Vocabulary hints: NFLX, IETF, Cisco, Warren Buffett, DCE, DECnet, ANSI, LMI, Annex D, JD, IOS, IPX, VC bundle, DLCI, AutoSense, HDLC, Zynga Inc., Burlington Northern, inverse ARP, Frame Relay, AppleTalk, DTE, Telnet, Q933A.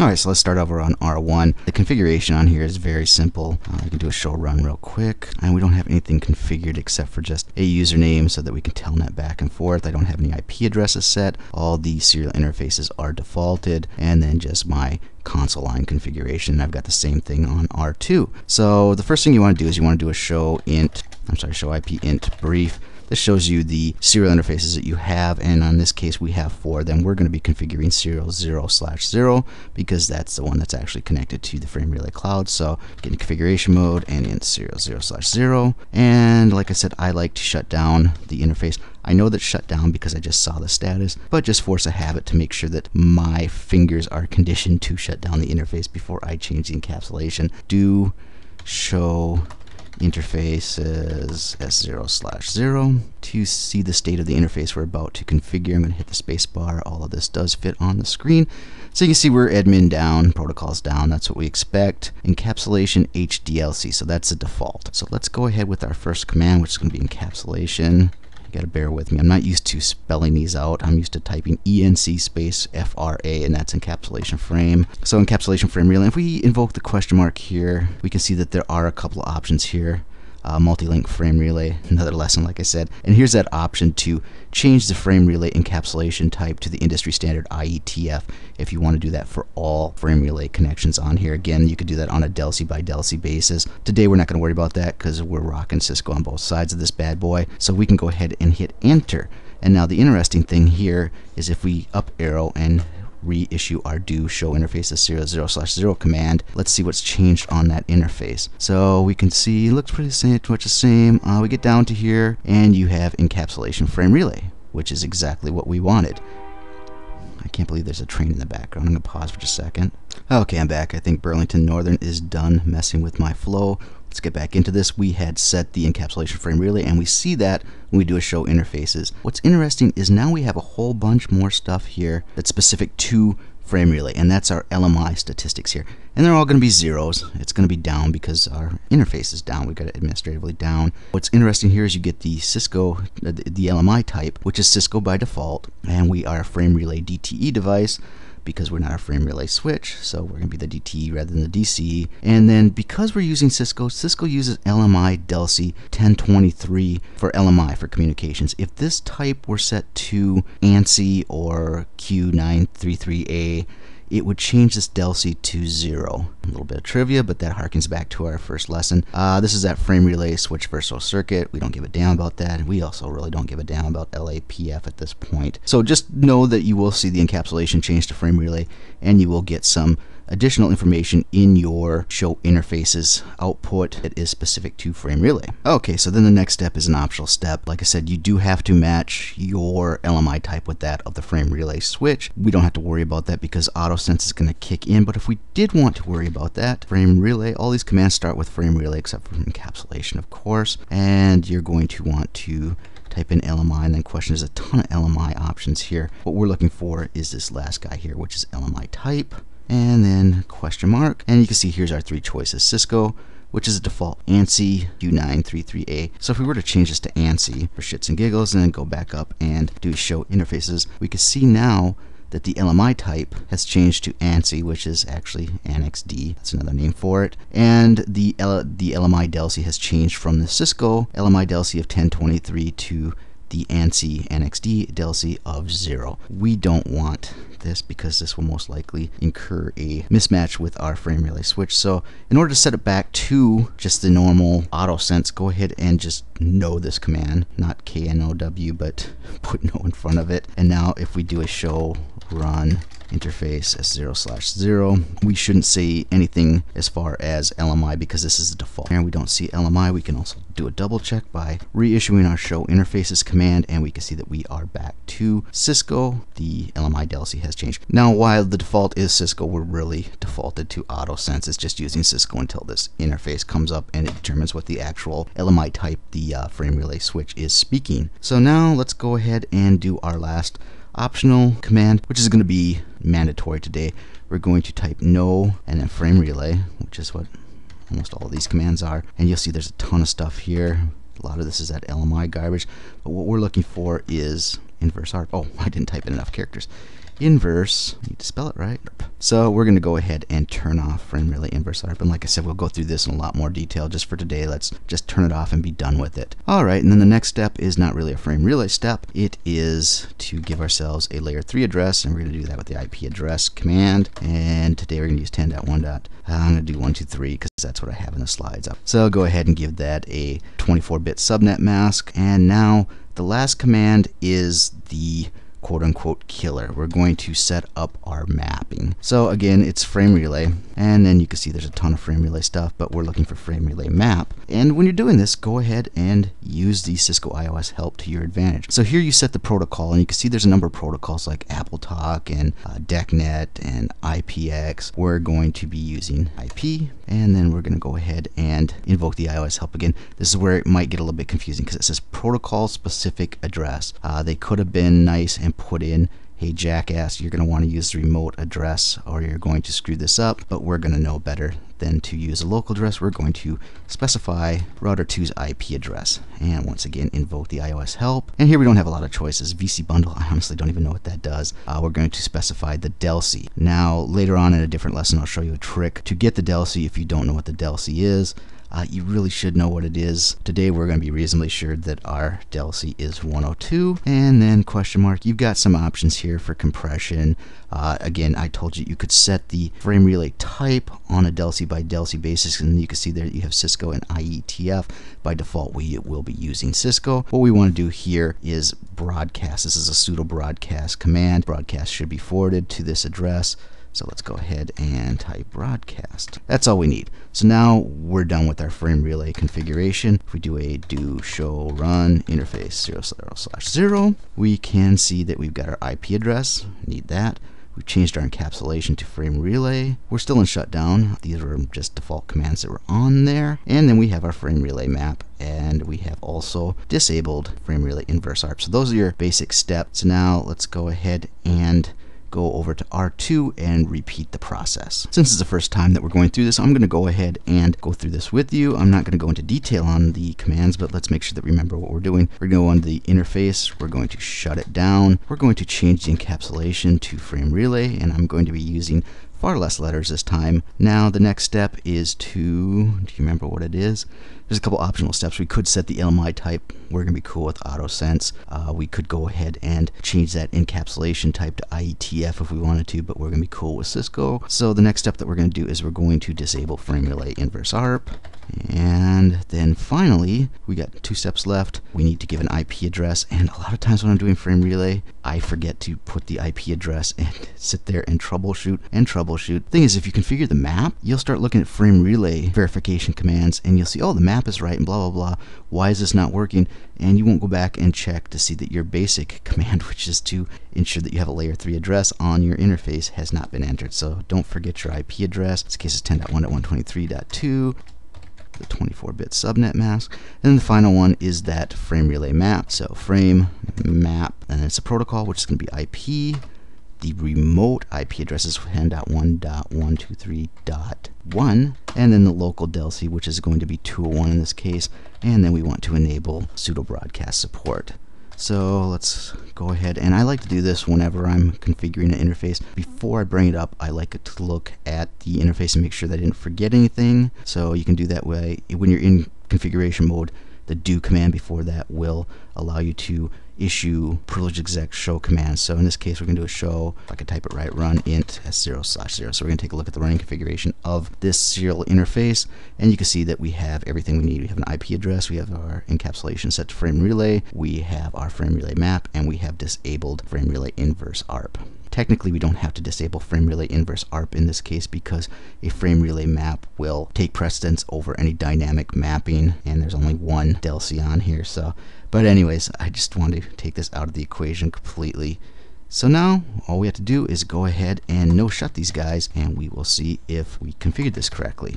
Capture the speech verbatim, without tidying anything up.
Alright, so let's start over on R one. The configuration on here is very simple. Uh, we can do a show run real quick, and we don't have anything configured except for just a username so that we can telnet back and forth. I don't have any I P addresses set. All the serial interfaces are defaulted, and then just my console line configuration. I've got the same thing on R two. So the first thing you want to do is you want to do a show int, I'm sorry, show I P int brief. This shows you the serial interfaces that you have, and on this case we have four of them. We're going to be configuring serial zero slash zero because that's the one that's actually connected to the Frame Relay cloud. So get in configuration mode and in serial zero slash zero. And like I said, I like to shut down the interface. I know that's shut down because I just saw the status, but just force a habit to make sure that my fingers are conditioned to shut down the interface before I change the encapsulation. Do show interfaces S zero slash zero. To see the state of the interface we're about to configure, I'm going to hit the space bar. All of this does fit on the screen. So you can see we're admin down, protocols down. That's what we expect. Encapsulation H D L C. So that's the default. So let's go ahead with our first command, which is going to be encapsulation. You gotta bear with me. I'm not used to spelling these out. I'm used to typing E N C space F R A, and that's encapsulation frame. So encapsulation frame relay. If we invoke the question mark here, we can see that there are a couple of options here. Uh, multi-link frame relay, another lesson like I said. And here's that option to change the frame relay encapsulation type to the industry standard I E T F if you want to do that for all frame relay connections on here. Again, you could do that on a D L C by D L C basis. Today we're not going to worry about that because we're rocking Cisco on both sides of this bad boy. So we can go ahead and hit enter. And now the interesting thing here is if we up arrow and reissue our do show interfaces zero slash zero command. Let's see what's changed on that interface. So we can see it looks pretty same, much the same. Uh, we get down to here and you have encapsulation frame relay, which is exactly what we wanted. I can't believe there's a train in the background. I'm going to pause for just a second. Okay, I'm back. I think Burlington Northern is done messing with my flow. Let's get back into this. We had set the encapsulation frame relay, and we see that when we do a show interfaces. What's interesting is now we have a whole bunch more stuff here that's specific to frame relay, and that's our L M I statistics here. And they're all going to be zeros. It's going to be down because our interface is down. We've got it administratively down. What's interesting here is you get the Cisco, the, the L M I type, which is Cisco by default, and we are a frame relay D T E device, because we're not a frame relay switch, so we're going to be the D T E rather than the D C E. And then because we're using Cisco, Cisco uses L M I D L C I ten twenty-three for L M I for communications. If this type were set to ANSI or Q nine three three A, it would change this D L C to zero. A little bit of trivia, but that harkens back to our first lesson. Uh, this is that frame relay switch versatile circuit. We don't give a damn about that. We also really don't give a damn about L A P F at this point. So just know that you will see the encapsulation change to frame relay, and you will get some additional information in your show interfaces output that is specific to frame relay. Okay, so then the next step is an optional step. Like I said, you do have to match your L M I type with that of the frame relay switch. We don't have to worry about that because AutoSense is going to kick in, but if we did want to worry about that, frame relay, all these commands start with frame relay except for encapsulation, of course, and you're going to want to type in L M I, and then question, there's a ton of L M I options here. What we're looking for is this last guy here, which is L M I type, and then question mark. And you can see here's our three choices. Cisco, which is a default ANSI Q nine three three A. So if we were to change this to ANSI for shits and giggles and then go back up and do show interfaces, we can see now that the L M I type has changed to ANSI, which is actually Annex D. That's another name for it. And the, L the L M I D L C I has changed from the Cisco L M I D L C I of ten twenty-three to the ANSI Annex D D L C I of zero. We don't want this because this will most likely incur a mismatch with our frame relay switch. So in order to set it back to just the normal AutoSense, go ahead and just know this command, not K N O W, but put no in front of it. And now if we do a show run interface S zero slash zero, we shouldn't say anything as far as L M I because this is the default. And we don't see L M I. We can also do a double check by reissuing our show interfaces command, and we can see that we are back to Cisco. The L M I D L C I has changed. Now while the default is Cisco, we're really defaulted to AutoSense. It's just using Cisco until this interface comes up and it determines what the actual L M I type the uh, frame relay switch is speaking. So now let's go ahead and do our last optional command, which is going to be mandatory today. We're going to type no and then frame relay, which is what almost all of these commands are. And you'll see there's a ton of stuff here. A lot of this is that L M I garbage, but what we're looking for is inverse A R P. Oh, I didn't type in enough characters. inverse, I need to spell it right. So we're going to go ahead and turn off Frame Relay Inverse A R P, and like I said, we'll go through this in a lot more detail. Just for today, let's just turn it off and be done with it. Alright, and then the next step is not really a Frame Relay step, it is to give ourselves a layer three address, and we're going to do that with the I P address command, and today we're going to use ten dot one. Uh, I'm going to do one two three because that's what I have in the slides up. So go ahead and give that a twenty-four bit subnet mask, and now the last command is the quote-unquote killer. We're going to set up our mapping. So again, it's Frame Relay, and then you can see there's a ton of Frame Relay stuff, but we're looking for Frame Relay map. And when you're doing this, go ahead and use the Cisco iOS help to your advantage. So here you set the protocol, and you can see there's a number of protocols like AppleTalk and uh, DECnet and I P X. We're going to be using I P, and then we're going to go ahead and invoke the iOS help again. This is where it might get a little bit confusing because it says protocol-specific address. Uh, they could have been nice and put in, hey jackass, you're going to want to use the remote address or you're going to screw this up, but we're going to know better than to use a local address. We're going to specify router two's I P address, and once again invoke the iOS help, and here we don't have a lot of choices. V C bundle, I honestly don't even know what that does. Uh, we're going to specify the D L C. Now later on in a different lesson I'll show you a trick to get the D L C if you don't know what the D L C is. Uh, you really should know what it is. Today we're going to be reasonably sure that our D L C is one oh two, and then question mark. You've got some options here for compression. Uh, again, I told you you could set the frame relay type on a D L C by D L C basis, and you can see there you have Cisco and I E T F. By default we will be using Cisco. What we want to do here is broadcast. This is a pseudo broadcast command. Broadcast should be forwarded to this address. So let's go ahead and type broadcast. That's all we need. So now we're done with our frame relay configuration. If we do a do show run interface zero slash zero, we can see that we've got our I P address. Need that. We've changed our encapsulation to frame relay. We're still in shutdown. These were just default commands that were on there. And then we have our frame relay map, and we have also disabled frame relay inverse A R P. So those are your basic steps. So now let's go ahead and go over to R two and repeat the process. Since this is the first time that we're going through this, I'm going to go ahead and go through this with you. I'm not going to go into detail on the commands, but let's make sure that we remember what we're doing. We're going to go into the interface, we're going to shut it down, we're going to change the encapsulation to frame relay, and I'm going to be using far less letters this time. Now the next step is to, do you remember what it is? There's a couple optional steps. We could set the L M I type. We're gonna be cool with auto sense. Uh, we could go ahead and change that encapsulation type to I E T F if we wanted to, but we're gonna be cool with Cisco. So the next step that we're gonna do is we're going to disable frame relay inverse A R P. And then finally, we got two steps left. We need to give an I P address, and a lot of times when I'm doing frame relay, I forget to put the I P address and sit there and troubleshoot and troubleshoot. Thing is, if you configure the map, you'll start looking at frame relay verification commands, and you'll see, oh, the map is right, and blah, blah, blah. Why is this not working? And you won't go back and check to see that your basic command, which is to ensure that you have a layer three address on your interface, has not been entered. So don't forget your I P address. This case is ten dot one dot one twenty-three dot two. The twenty-four bit subnet mask, and then the final one is that frame relay map. So frame map, and it's a protocol which is going to be I P. The remote I P address is ten dot one dot one twenty-three dot one, and then the local D L C, which is going to be two oh one in this case, and then we want to enable pseudo broadcast support. So let's go ahead, and I like to do this whenever I'm configuring an interface. Before I bring it up, I like to look at the interface and make sure that I didn't forget anything. So you can do that way. When you're in configuration mode, the do command before that will allow you to issue privilege exec show commands. So in this case, we're going to do a show, if I can type it right, run int s zero slash zero. So we're going to take a look at the running configuration of this serial interface, and you can see that we have everything we need. We have an I P address, we have our encapsulation set to frame relay, we have our frame relay map, and we have disabled frame relay inverse A R P. Technically, we don't have to disable frame relay inverse A R P in this case because a frame relay map will take precedence over any dynamic mapping, and there's only one D L C on here. So, but anyways, I just wanted to take this out of the equation completely. So now all we have to do is go ahead and no shut these guys, and we will see if we configured this correctly.